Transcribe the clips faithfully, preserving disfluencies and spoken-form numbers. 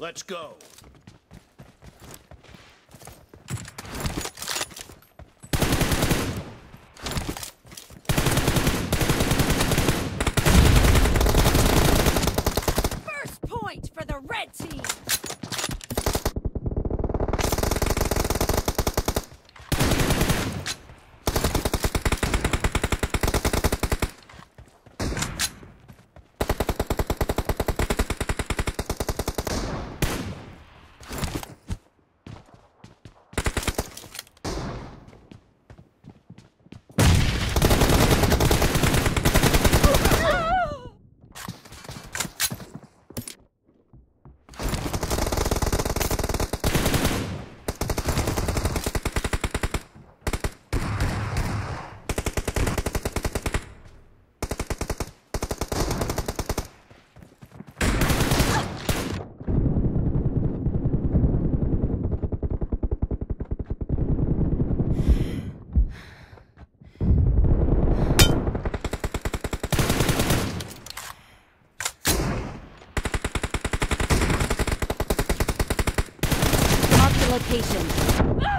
Let's go. First point for the red team. Location. Ah!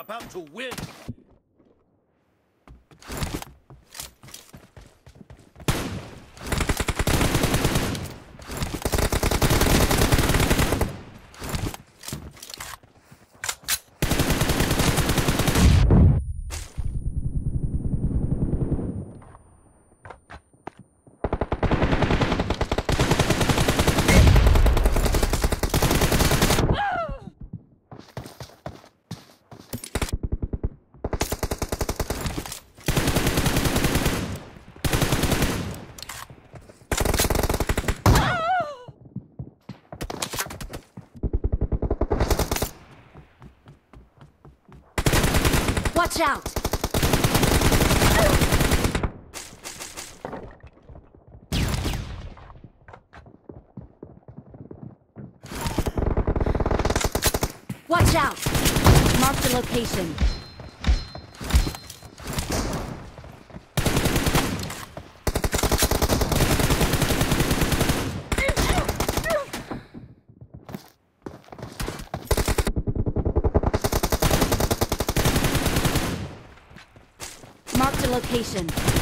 about to win. Watch out! Watch out! Mark the location. Location.